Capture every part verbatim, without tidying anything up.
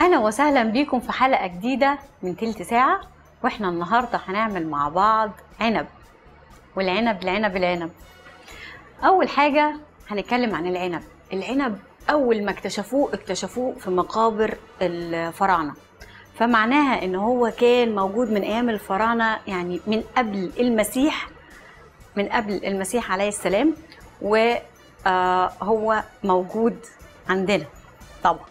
اهلا وسهلا بيكم في حلقه جديده من تلت ساعه. واحنا النهارده هنعمل مع بعض عنب، والعنب العنب العنب اول حاجه هنتكلم عن العنب. العنب اول ما اكتشفوه اكتشفوه في مقابر الفراعنه، فمعناها ان هو كان موجود من ايام الفراعنه، يعني من قبل المسيح من قبل المسيح عليه السلام، وهو موجود عندنا طبعا.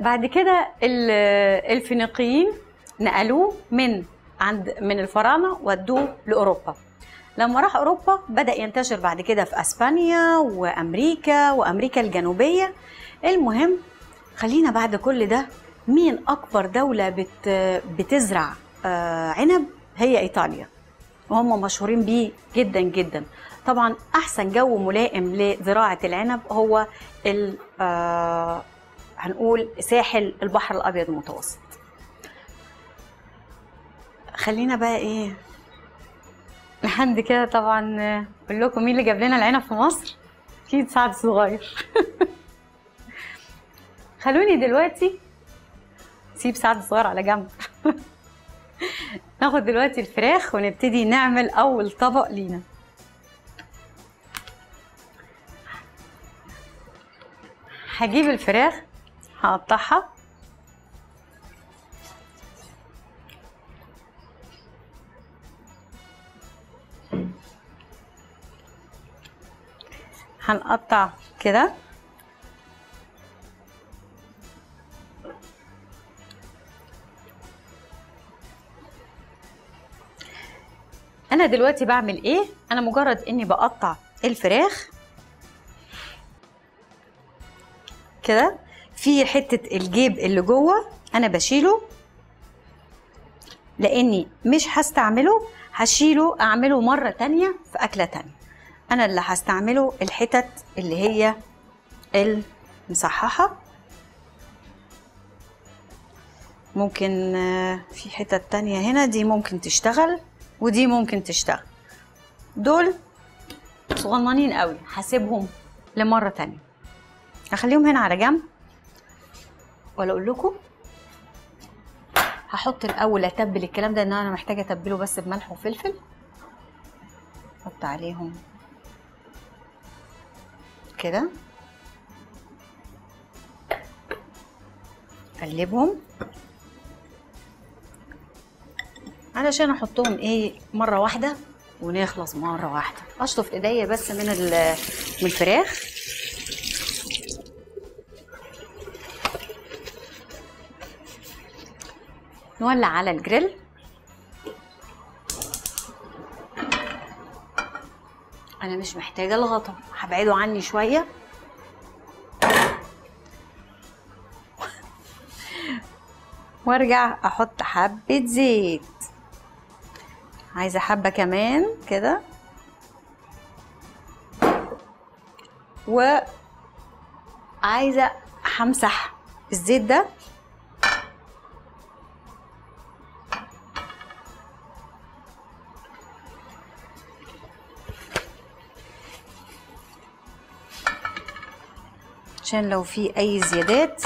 بعد كده الفينيقيين نقلوه من عند من الفراعنه ودوه لاوروبا. لما راح اوروبا بدا ينتشر بعد كده في اسبانيا وامريكا وامريكا الجنوبيه. المهم، خلينا بعد كل ده، مين اكبر دوله بت بتزرع عنب؟ هي ايطاليا، وهم مشهورين بيه جدا جدا. طبعا احسن جو ملائم لزراعه العنب هو ال هنقول ساحل البحر الابيض المتوسط. خلينا بقى ايه لحد كده. طبعا اقول لكم مين اللي جاب لنا العنب في مصر؟ اكيد سعد الصغير. خلوني دلوقتي سيب سعد الصغير على جنب. ناخد دلوقتي الفراخ ونبتدي نعمل اول طبق لينا. هجيب الفراخ هقطعها هنقطع كده، انا دلوقتي بعمل ايه؟ انا مجرد اني بقطع الفراخ كده، في حتة الجيب اللي جوه انا بشيله لاني مش هستعمله، هشيله اعمله مرة تانية في اكلة تانية. انا اللي هستعمله الحتت اللي هي المصححة، ممكن في حتة تانية هنا دي ممكن تشتغل ودي ممكن تشتغل، دول صغننين قوي هسيبهم لمرة تانية، هخليهم هنا على جنب. ولا اقول لكم هحط الاول اتبل الكلام ده، ان انا محتاجه اتبله بس بملح وفلفل. احط عليهم كده، اقلبهم علشان احطهم ايه مره واحده ونخلص مره واحده. اشطف ايديا بس من من الفراخ. نولع على الجريل، انا مش محتاجه الغطا، هبعده عني شويه. وارجع احط حبه زيت، عايزه حبه كمان كده، وعايزه همسح الزيت ده عشان لو في اي زيادات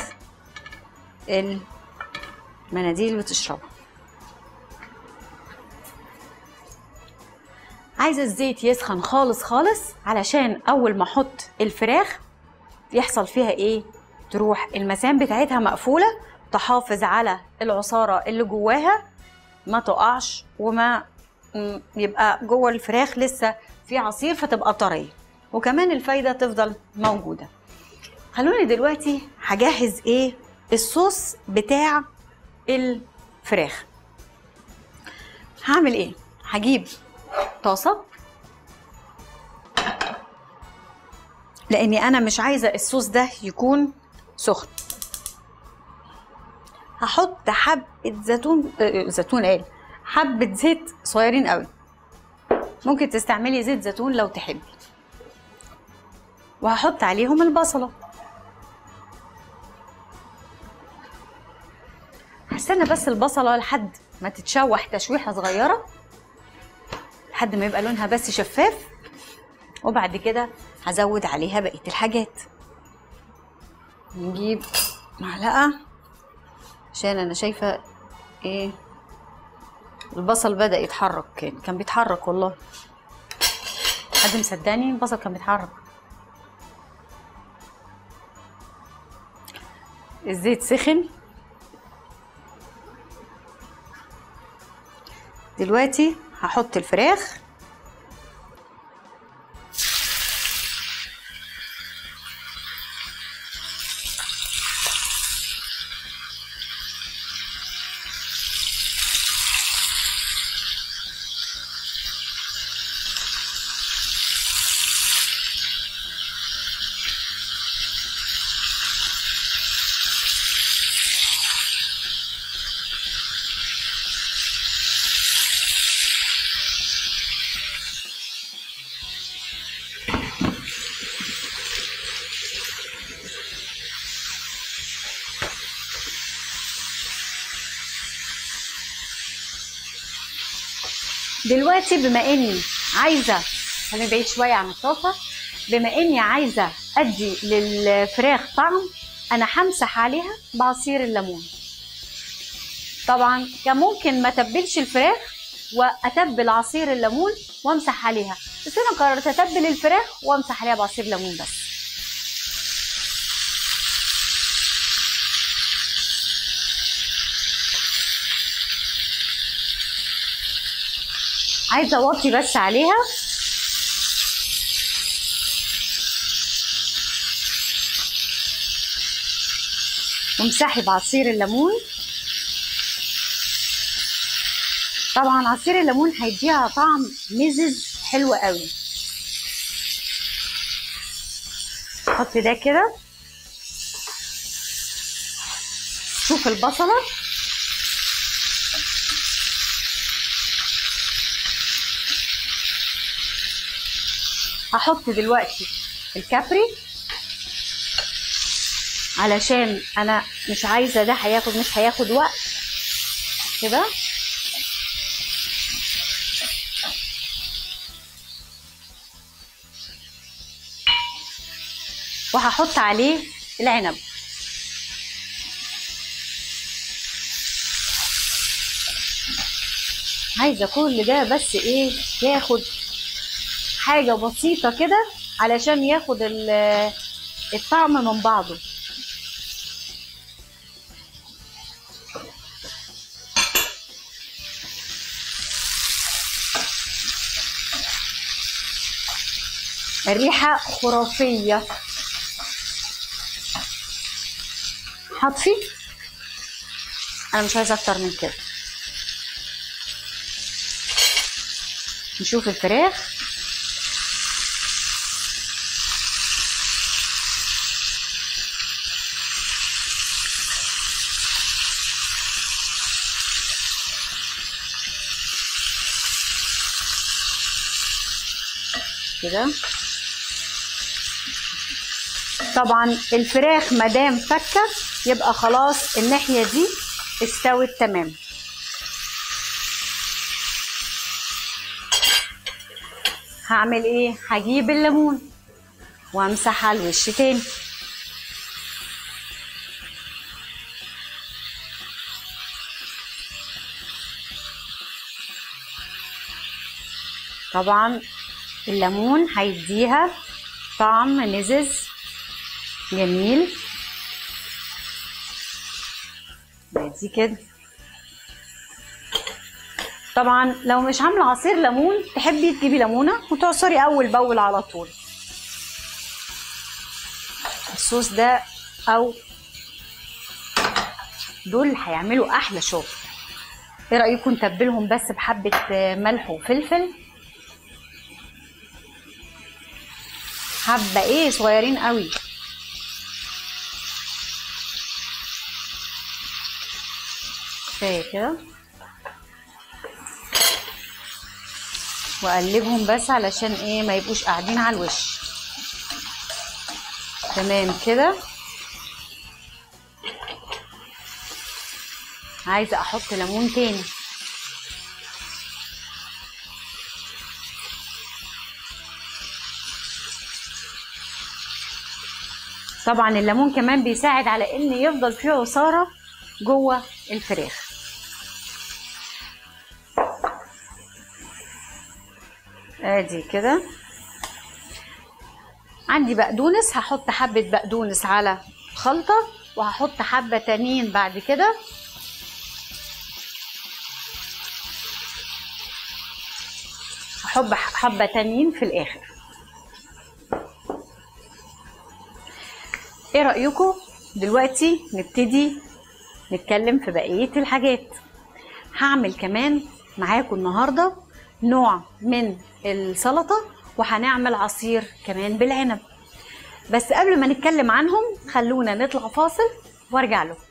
المناديل بتشربها. عايزه الزيت يسخن خالص خالص، علشان اول ما احط الفراخ يحصل فيها ايه؟ تروح المسام بتاعتها مقفوله، تحافظ على العصاره اللي جواها ما تقعش، وما يبقى جوه الفراخ لسه في عصير فتبقى طريه، وكمان الفايده تفضل موجوده. خلوني دلوقتي هجهز ايه الصوص بتاع الفراخ. هعمل ايه؟ هجيب طاسه، لاني انا مش عايزه الصوص ده يكون سخن. هحط حبه زيتون زيتون ايه حبه زيت صغيرين قوي، ممكن تستعملي زيت زيتون لو تحبي. وهحط عليهم البصله. هستنى بس البصله لحد ما تتشوح تشويحه صغيره، لحد ما يبقى لونها بس شفاف، وبعد كده هزود عليها بقيه الحاجات. نجيب معلقه عشان انا شايفه ايه البصل بدأ يتحرك. كان كان بيتحرك والله، حد مصدقني؟ البصل كان بيتحرك. الزيت سخن دلوقتي، هحط الفراخ. دلوقتي بما اني عايزه خليني بعيد شويه عن الطاسه، بما اني عايزه ادي للفراخ طعم انا همسح عليها بعصير الليمون. طبعا كان ممكن ما اتبلش الفراخ واتبل عصير الليمون وامسح عليها، بس انا قررت اتبل الفراخ وامسح عليها بعصير ليمون بس. عايزه اوطي بس عليها وامسحي بعصير الليمون. طبعا عصير الليمون هيديها طعم مزز حلو قوي. احط ده كده. شوف البصله هحط دلوقتي الكابري علشان انا مش عايزه ده هياخد مش هياخد وقت كده. وهحط عليه العنب. عايزه كل ده بس ايه ياخد حاجة بسيطة كده علشان ياخد الطعم من بعضه. الريحة خرافية. هطفي، انا مش عايزة اكتر من كده. نشوف الفراخ. كده طبعا الفراخ مادام فكه يبقى خلاص الناحيه دي استوت تمام. هعمل ايه؟ هجيب الليمون وامسح على الوش تاني. طبعا الليمون هيديها طعم لذيذ جميل. دي كده طبعا لو مش عامله عصير ليمون تحبي تجيبي ليمونه وتعصري اول باول على طول. الصوص ده او دول هيعملوا احلى شغل. ايه رايكم نتبلهم بس بحبه ملح وفلفل، حبه ايه صغيرين قوي. كفايه كده. واقلبهم بس علشان ايه ما يبقوش قاعدين على الوش. تمام كده. عايزه احط ليمون تاني. طبعا الليمون كمان بيساعد على ان يفضل فيه عصاره جوه الفراخ. ادي كده عندي بقدونس، هحط حبه بقدونس على خلطه وهحط حبه تانيين بعد كده. هحط حبه تانيين في الاخر. ايه رايكم دلوقتي نبتدي نتكلم في بقيه الحاجات؟ هعمل كمان معاكم النهارده نوع من السلطه وهنعمل عصير كمان بالعنب، بس قبل ما نتكلم عنهم خلونا نطلع فاصل وارجع له.